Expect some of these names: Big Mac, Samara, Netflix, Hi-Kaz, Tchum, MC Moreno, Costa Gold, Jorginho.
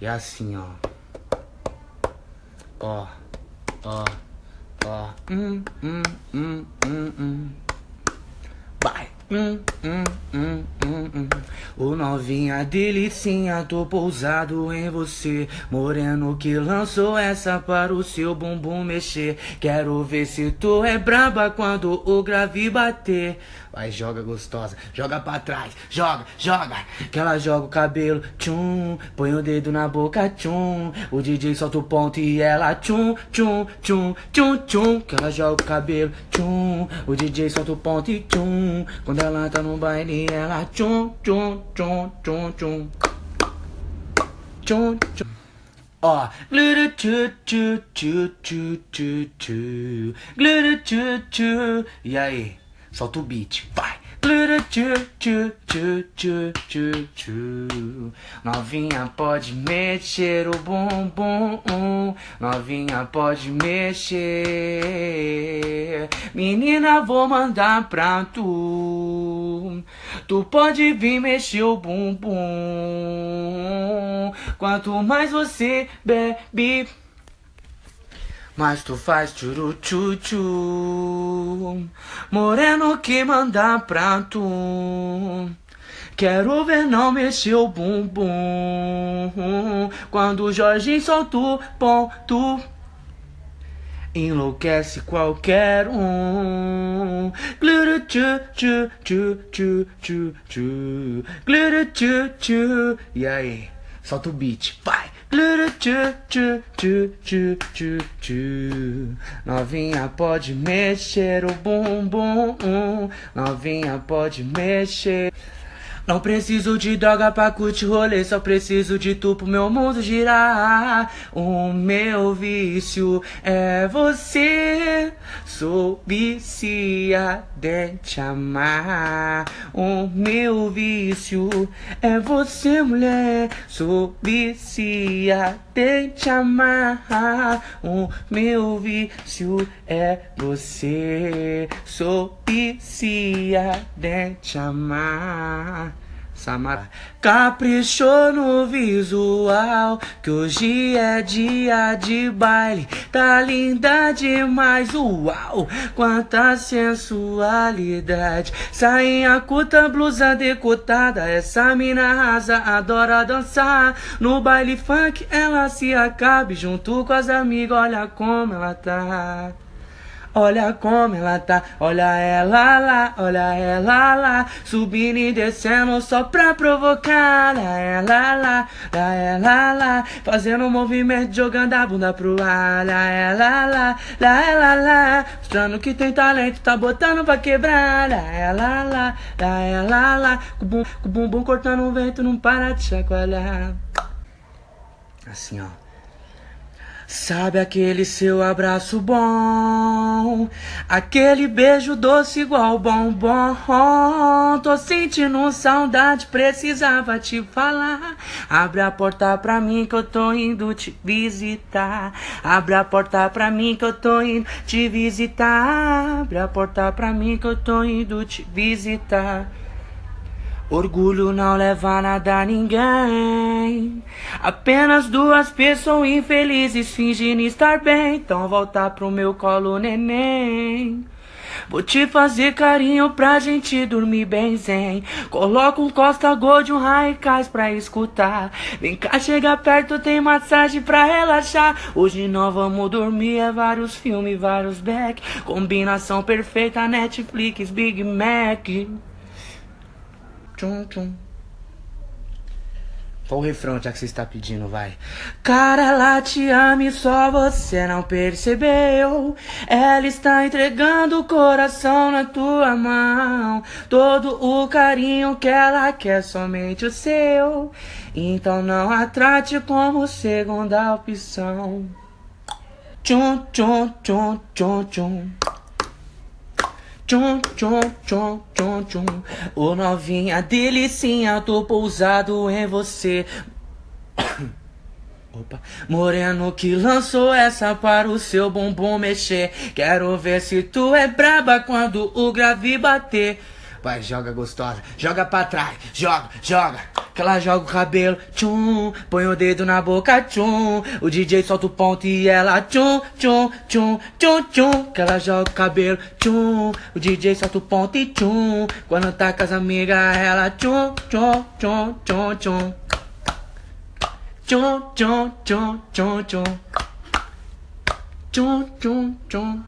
E assim, ó. Ó. Ó. Ó. Vai. Ô novinha delicinha, tô pousado em você. Moreno que lançou essa para o seu bumbum mexer. Quero ver se tu é braba quando o grave bater. Vai, joga gostosa, joga pra trás, joga, joga. Que ela joga o cabelo, tchum. Põe o dedo na boca, tchum. O DJ solta o ponto e ela tchum, tchum, tchum, tchum, tchum. Que ela joga o cabelo, tchum. O DJ solta o ponto e tchum. Quando ela tá no baile, ela tchum, tchum, tchum, tchum, tchum. Tchum, tchum. Ó. Gludu tchu tchu tchu tchu tchu tchu. Gludu tchu tchu. E aí? Solta o beat. Vai. Gludu tchu tchu tchu tchu tchu tchu. Novinha pode mexer o bumbum. Novinha pode mexer. Menina, vou mandar pra tu. Tu pode vir mexer o bumbum. Quanto mais você bebe, mas tu faz tchuru tchu tchu. Moreno que mandar pra tu. Quero ver não mexer o bumbum. Quando o Jorginho solta o ponto, enlouquece qualquer um. Gludu tchu tchu tchu tchu tchu tchu. Gludu tchu tchu. E aí? Solta o beat, vai! Gludu tchu tchu tchu tchu tchu tchu. Novinha pode mexer o bumbum. Novinha pode mexer. Não preciso de droga pra curtir rolê, só preciso de tu pro meu mundo girar. O meu vício é você, sou viciado em te amar. O meu vício é você, mulher, sou viciado em te amar. O meu vício é você, sou viciado em te amar. Samara caprichou no visual, que hoje é dia de baile. Tá linda demais, uau! Quanta sensualidade! Sainha curta, blusa decotada, essa mina arrasa, adora dançar. No baile funk ela se acaba, junto com as amigas, olha como ela tá. Olha como ela tá, olha ela lá, subindo e descendo só pra provocar. Lá ela lá, fazendo um movimento, jogando a bunda pro ar. Lá ela lá, mostrando que tem talento, tá botando pra quebrar. Lá ela lá, com o bumbum cortando o vento, não para de chacoalhar. Assim, ó. Sabe aquele seu abraço bom, aquele beijo doce igual bombom. Tô sentindo saudade, precisava te falar. Abre a porta pra mim que eu tô indo te visitar. Abre a porta pra mim que eu tô indo te visitar. Abre a porta pra mim que eu tô indo te visitar. Orgulho não leva nada a ninguém, apenas duas pessoas infelizes fingem estar bem. Então volta pro meu colo, neném. Vou te fazer carinho pra gente dormir bem zen. Coloca um Costa Gold, um Hi-Kaz pra escutar. Vem cá, chega perto, tem massagem pra relaxar. Hoje nós vamos dormir, é vários filmes, vários back. Combinação perfeita, Netflix, Big Mac. Tchum, tchum. Qual o refrão já que você está pedindo, vai? Cara, ela te ama e só você não percebeu. Ela está entregando o coração na tua mão. Todo o carinho que ela quer, somente o seu. Então não a trate como segunda opção. Tchum, tchum, tchum, tchum, tchum. Tchum, tchum, tchum, tchum, tchum. Ô novinha delicinha, tô pousado em você. Opa. Moreno que lançou essa para o seu bumbum mexer. Quero ver se tu é braba quando o grave bater. Vai, joga gostosa, joga pra trás, joga, joga. que ela joga o cabelo, tchum, põe o dedo na boca, tchum, o DJ solta o ponto e ela tchum, tchum, tchum, tchum, tchum, que ela joga o cabelo, tchum, o DJ solta o ponto e tchum, quando tá com as amigas ela tchum, tchum, tchum, tchum, tchum, tchum, tchum, tchum, tchum, tchum, tchum, tchum, tchum.